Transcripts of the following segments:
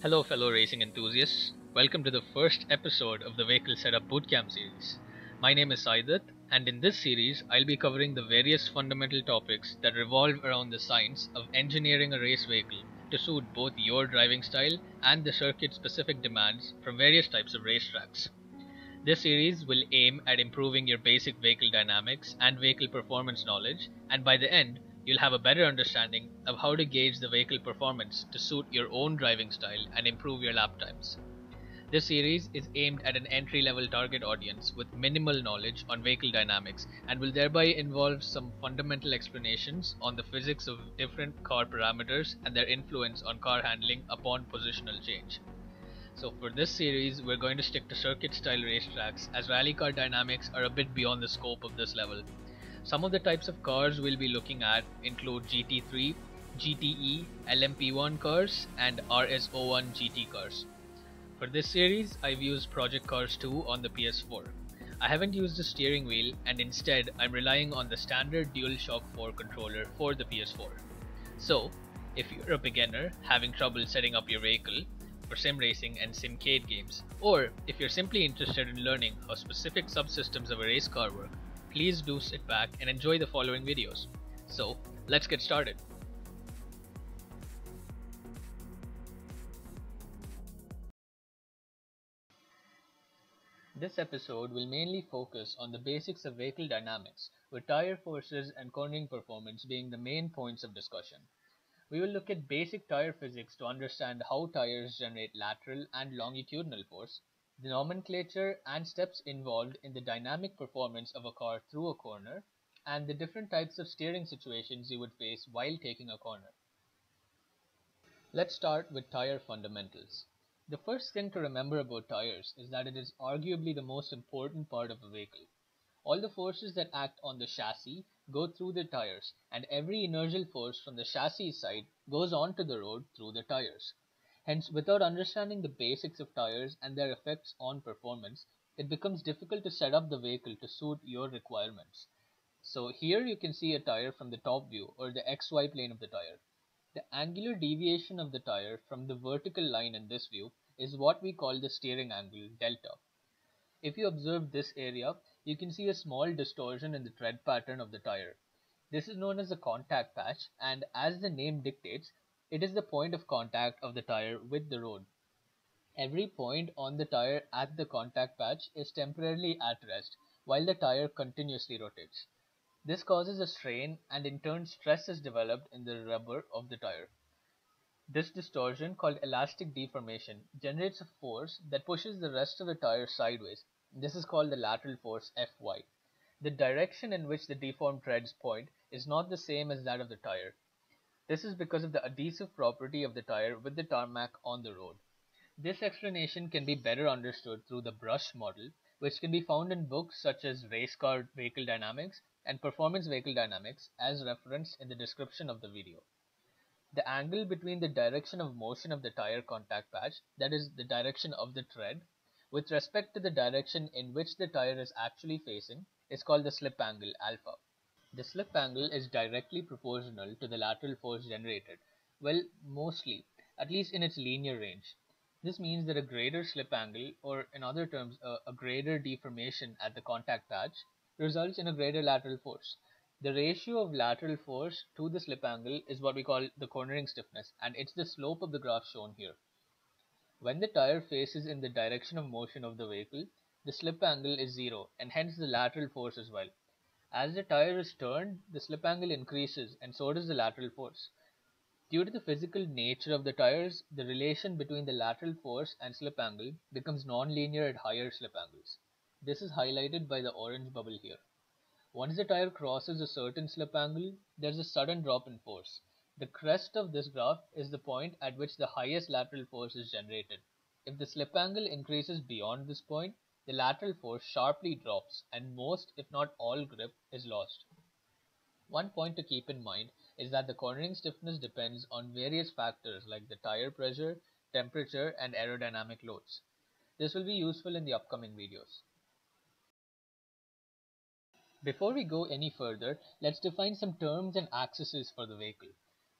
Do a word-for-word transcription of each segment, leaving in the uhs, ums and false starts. Hello fellow racing enthusiasts, welcome to the first episode of the Vehicle Setup Bootcamp series. My name is Saith, and in this series I'll be covering the various fundamental topics that revolve around the science of engineering a race vehicle to suit both your driving style and the circuit specific demands from various types of racetracks. This series will aim at improving your basic vehicle dynamics and vehicle performance knowledge, and by the end you'll have a better understanding of how to gauge the vehicle performance to suit your own driving style and improve your lap times. This series is aimed at an entry-level target audience with minimal knowledge on vehicle dynamics and will thereby involve some fundamental explanations on the physics of different car parameters and their influence on car handling upon positional change. So for this series, we're going to stick to circuit-style racetracks as rally car dynamics are a bit beyond the scope of this level. Some of the types of cars we'll be looking at include G T three, G T E, L M P one cars, and R S zero one G T cars. For this series, I've used Project Cars two on the P S four. I haven't used the steering wheel, and instead I'm relying on the standard DualShock four controller for the P S four. So, if you're a beginner having trouble setting up your vehicle for sim racing and simcade games, or if you're simply interested in learning how specific subsystems of a race car work, please do sit back and enjoy the following videos. So, let's get started. This episode will mainly focus on the basics of vehicle dynamics, with tire forces and cornering performance being the main points of discussion. We will look at basic tire physics to understand how tires generate lateral and longitudinal force, the nomenclature and steps involved in the dynamic performance of a car through a corner, and the different types of steering situations you would face while taking a corner. Let's start with tire fundamentals. The first thing to remember about tires is that it is arguably the most important part of a vehicle. All the forces that act on the chassis go through the tires, and every inertial force from the chassis side goes onto the road through the tires. Hence, without understanding the basics of tires and their effects on performance, it becomes difficult to set up the vehicle to suit your requirements. So here you can see a tire from the top view, or the X Y plane of the tire. The angular deviation of the tire from the vertical line in this view is what we call the steering angle, delta. If you observe this area, you can see a small distortion in the tread pattern of the tire. This is known as the contact patch, and as the name dictates, it is the point of contact of the tire with the road. Every point on the tire at the contact patch is temporarily at rest, while the tire continuously rotates. This causes a strain, and in turn stress is developed in the rubber of the tire. This distortion, called elastic deformation, generates a force that pushes the rest of the tire sideways. This is called the lateral force, F Y. The direction in which the deformed treads point is not the same as that of the tire. This is because of the adhesive property of the tire with the tarmac on the road. This explanation can be better understood through the brush model, which can be found in books such as Race Car Vehicle Dynamics and Performance Vehicle Dynamics, as referenced in the description of the video. The angle between the direction of motion of the tire contact patch, that is the direction of the tread, with respect to the direction in which the tire is actually facing, is called the slip angle, alpha. The slip angle is directly proportional to the lateral force generated, well, mostly, at least in its linear range. This means that a greater slip angle, or in other terms, a, a greater deformation at the contact patch, results in a greater lateral force. The ratio of lateral force to the slip angle is what we call the cornering stiffness, and it's the slope of the graph shown here. When the tire faces in the direction of motion of the vehicle, the slip angle is zero, and hence the lateral force as well. As the tire is turned, the slip angle increases, and so does the lateral force. Due to the physical nature of the tires, the relation between the lateral force and slip angle becomes non-linear at higher slip angles. This is highlighted by the orange bubble here. Once the tire crosses a certain slip angle, there is a sudden drop in force. The crest of this graph is the point at which the highest lateral force is generated. If the slip angle increases beyond this point, the lateral force sharply drops, and most, if not all, grip is lost. One point to keep in mind is that the cornering stiffness depends on various factors like the tire pressure, temperature, and aerodynamic loads. This will be useful in the upcoming videos. Before we go any further, let's define some terms and axes for the vehicle.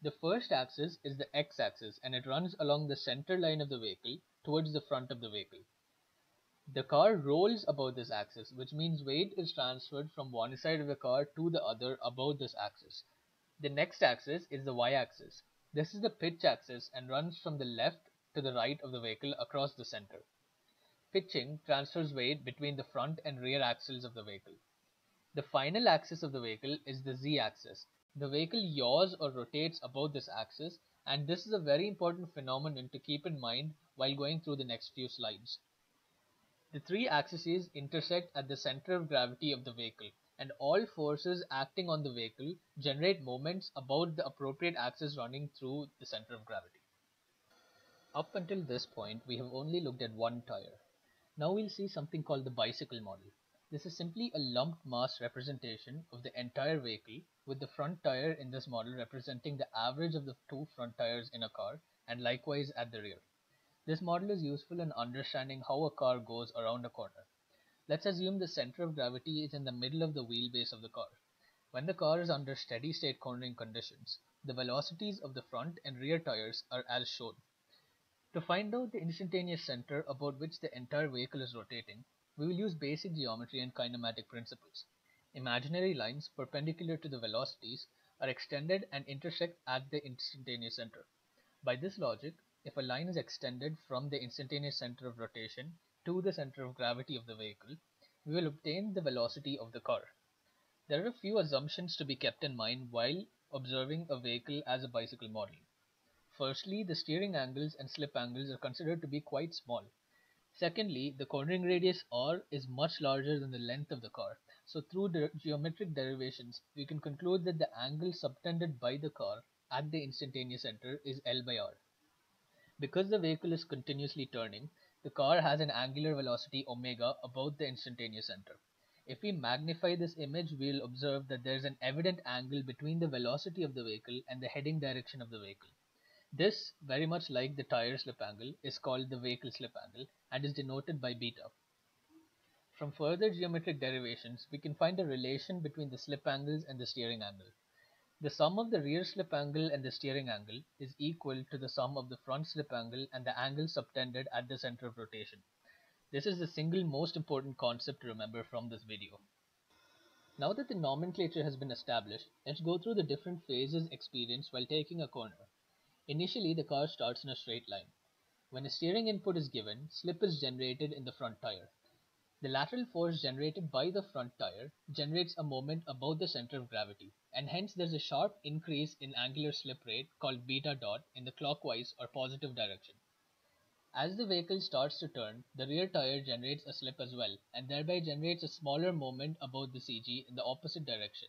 The first axis is the x-axis and it runs along the center line of the vehicle towards the front of the vehicle. The car rolls about this axis, which means weight is transferred from one side of the car to the other about this axis. The next axis is the y-axis. This is the pitch axis and runs from the left to the right of the vehicle across the center. Pitching transfers weight between the front and rear axles of the vehicle. The final axis of the vehicle is the z-axis. The vehicle yaws or rotates about this axis, and this is a very important phenomenon to keep in mind while going through the next few slides. The three axes intersect at the center of gravity of the vehicle, and all forces acting on the vehicle generate moments about the appropriate axis running through the center of gravity. Up until this point, we have only looked at one tire. Now we'll see something called the bicycle model. This is simply a lumped mass representation of the entire vehicle, with the front tire in this model representing the average of the two front tires in a car, and likewise at the rear. This model is useful in understanding how a car goes around a corner. Let's assume the center of gravity is in the middle of the wheelbase of the car. When the car is under steady state cornering conditions, the velocities of the front and rear tires are as shown. To find out the instantaneous center about which the entire vehicle is rotating, we will use basic geometry and kinematic principles. Imaginary lines perpendicular to the velocities are extended and intersect at the instantaneous center. By this logic, if a line is extended from the instantaneous center of rotation to the center of gravity of the vehicle, we will obtain the velocity of the car. There are a few assumptions to be kept in mind while observing a vehicle as a bicycle model. Firstly, the steering angles and slip angles are considered to be quite small. Secondly, the cornering radius r is much larger than the length of the car, so through the geometric derivations, we can conclude that the angle subtended by the car at the instantaneous center is L by r. Because the vehicle is continuously turning, the car has an angular velocity omega about the instantaneous center. If we magnify this image, we will observe that there is an evident angle between the velocity of the vehicle and the heading direction of the vehicle. This, very much like the tire slip angle, is called the vehicle slip angle and is denoted by beta. From further geometric derivations, we can find a relation between the slip angles and the steering angle. The sum of the rear slip angle and the steering angle is equal to the sum of the front slip angle and the angle subtended at the center of rotation. This is the single most important concept to remember from this video. Now that the nomenclature has been established, let's go through the different phases experienced while taking a corner. Initially, the car starts in a straight line. When a steering input is given, slip is generated in the front tire. The lateral force generated by the front tire generates a moment about the center of gravity, and hence there's a sharp increase in angular slip rate called beta dot in the clockwise or positive direction. As the vehicle starts to turn, the rear tire generates a slip as well, and thereby generates a smaller moment about the C G in the opposite direction.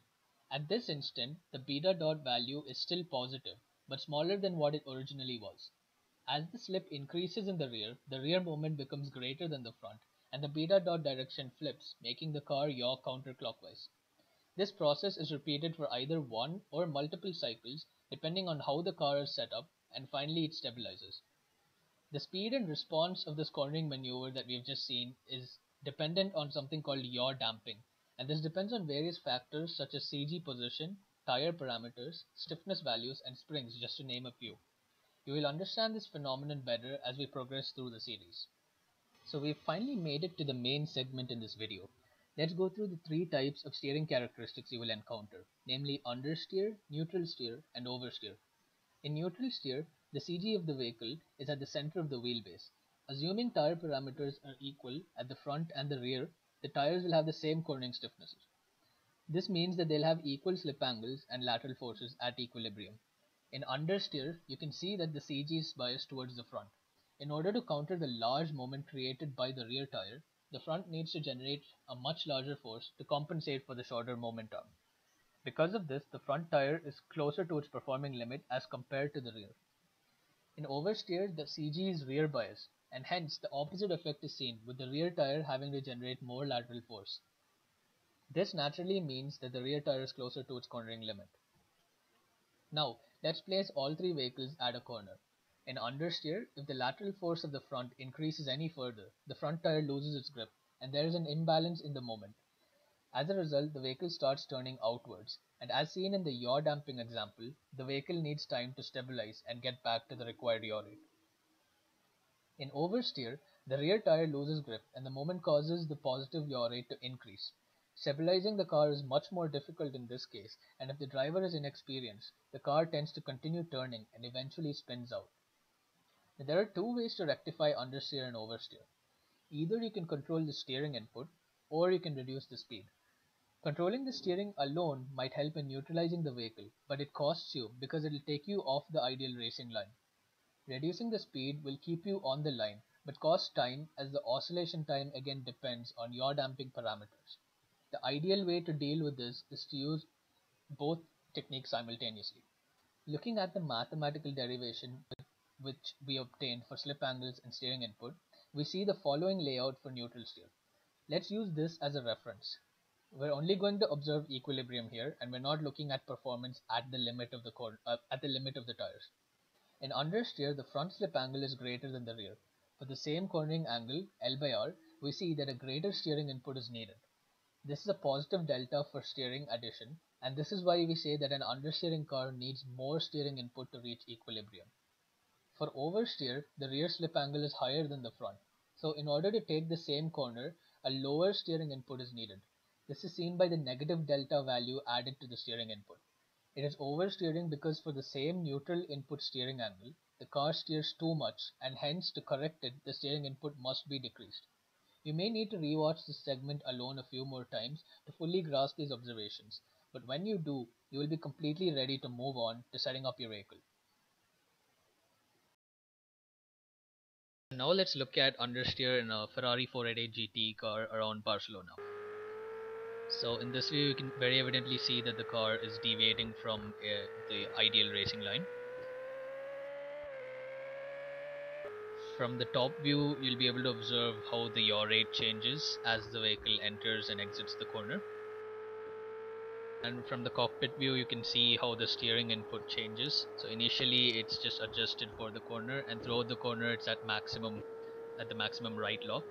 At this instant, the beta dot value is still positive, but smaller than what it originally was. As the slip increases in the rear, the rear moment becomes greater than the front, and the beta dot direction flips, making the car yaw counterclockwise. This process is repeated for either one or multiple cycles depending on how the car is set up, and finally it stabilizes. The speed and response of this cornering maneuver that we've just seen is dependent on something called yaw damping, and this depends on various factors such as C G position, tire parameters, stiffness values and springs, just to name a few. You will understand this phenomenon better as we progress through the series. So we've finally made it to the main segment in this video. Let's go through the three types of steering characteristics you will encounter, namely understeer, neutral steer and oversteer. In neutral steer, the C G of the vehicle is at the center of the wheelbase. Assuming tire parameters are equal at the front and the rear, the tires will have the same cornering stiffnesses. This means that they'll have equal slip angles and lateral forces at equilibrium. In understeer, you can see that the C G is biased towards the front. In order to counter the large moment created by the rear tire, the front needs to generate a much larger force to compensate for the shorter moment arm. Because of this, the front tire is closer to its performing limit as compared to the rear. In oversteer, the C G is rear biased, and hence the opposite effect is seen, with the rear tire having to generate more lateral force. This naturally means that the rear tire is closer to its cornering limit. Now, let's place all three vehicles at a corner. In understeer, if the lateral force of the front increases any further, the front tire loses its grip, and there is an imbalance in the moment. As a result, the vehicle starts turning outwards, and as seen in the yaw damping example, the vehicle needs time to stabilize and get back to the required yaw rate. In oversteer, the rear tire loses grip and the moment causes the positive yaw rate to increase. Stabilizing the car is much more difficult in this case, and if the driver is inexperienced, the car tends to continue turning and eventually spins out. Now, there are two ways to rectify understeer and oversteer. Either you can control the steering input, or you can reduce the speed. Controlling the steering alone might help in neutralizing the vehicle, but it costs you because it will take you off the ideal racing line. Reducing the speed will keep you on the line, but costs time as the oscillation time again depends on your damping parameters. The ideal way to deal with this is to use both techniques simultaneously. Looking at the mathematical derivation which we obtained for slip angles and steering input, we see the following layout for neutral steer. Let's use this as a reference. We're only going to observe equilibrium here, and we're not looking at performance at the limit of the cord, uh, at the limit of the tires. In understeer, the front slip angle is greater than the rear. For the same cornering angle, L by R, we see that a greater steering input is needed. This is a positive delta for steering addition, and this is why we say that an understeering car needs more steering input to reach equilibrium. For oversteer, the rear slip angle is higher than the front. So in order to take the same corner, a lower steering input is needed. This is seen by the negative delta value added to the steering input. It is oversteering because for the same neutral input steering angle, the car steers too much, and hence to correct it, the steering input must be decreased. You may need to rewatch this segment alone a few more times to fully grasp these observations, but when you do, you will be completely ready to move on to setting up your vehicle. Now let's look at understeer in a Ferrari four eighty-eight G T car around Barcelona. So in this view you can very evidently see that the car is deviating from uh, the ideal racing line. From the top view you'll be able to observe how the yaw rate changes as the vehicle enters and exits the corner. And from the cockpit view you can see how the steering input changes. So initially it's just adjusted for the corner, and throughout the corner it's at maximum, at the maximum right lock.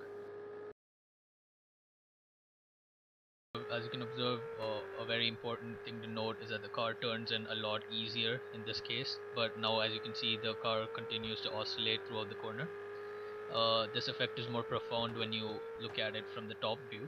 As you can observe, uh, a very important thing to note is that the car turns in a lot easier in this case, but now as you can see the car continues to oscillate throughout the corner. Uh, this effect is more profound when you look at it from the top view.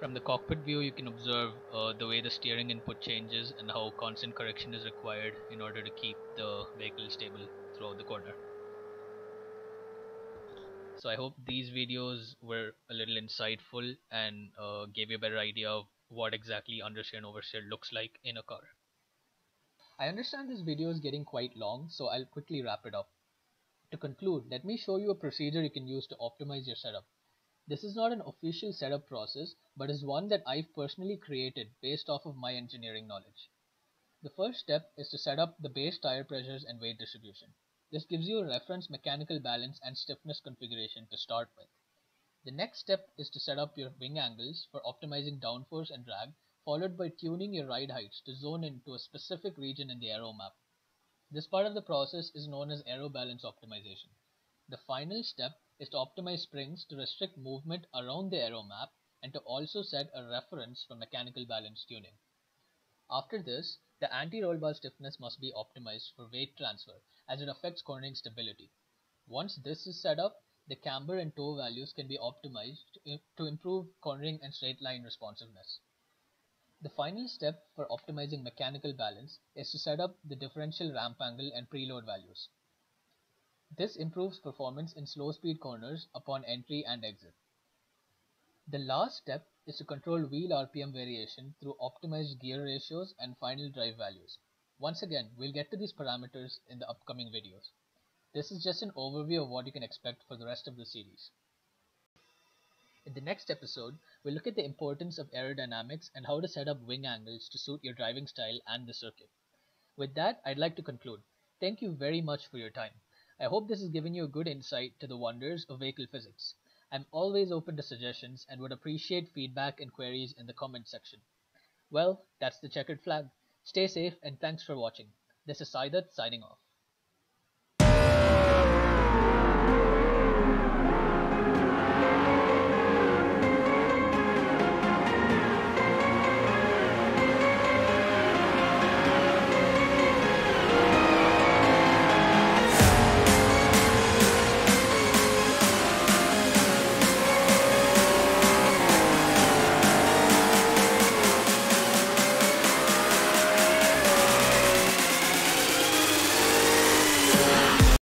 From the cockpit view you can observe uh, the way the steering input changes and how constant correction is required in order to keep the vehicle stable throughout the corner. So I hope these videos were a little insightful and uh, gave you a better idea of what exactly understeer and oversteer looks like in a car. I understand this video is getting quite long, so I'll quickly wrap it up. To conclude, let me show you a procedure you can use to optimize your setup. This is not an official setup process, but is one that I've personally created based off of my engineering knowledge. The first step is to set up the base tire pressures and weight distribution. This gives you a reference mechanical balance and stiffness configuration to start with. The next step is to set up your wing angles for optimizing downforce and drag, followed by tuning your ride heights to zone into a specific region in the aero map. This part of the process is known as aero balance optimization. The final step is to optimize springs to restrict movement around the aero map and to also set a reference for mechanical balance tuning. After this, the anti-roll bar stiffness must be optimized for weight transfer as it affects cornering stability. Once this is set up, the camber and toe values can be optimized to improve cornering and straight line responsiveness. The final step for optimizing mechanical balance is to set up the differential ramp angle and preload values. This improves performance in slow speed corners upon entry and exit. The last step is to control wheel R P M variation through optimized gear ratios and final drive values. Once again, we'll get to these parameters in the upcoming videos. This is just an overview of what you can expect for the rest of the series. In the next episode, we'll look at the importance of aerodynamics and how to set up wing angles to suit your driving style and the circuit. With that, I'd like to conclude. Thank you very much for your time. I hope this has given you a good insight to the wonders of vehicle physics. I'm always open to suggestions and would appreciate feedback and queries in the comment section. Well, that's the checkered flag. Stay safe and thanks for watching. This is Saith signing off.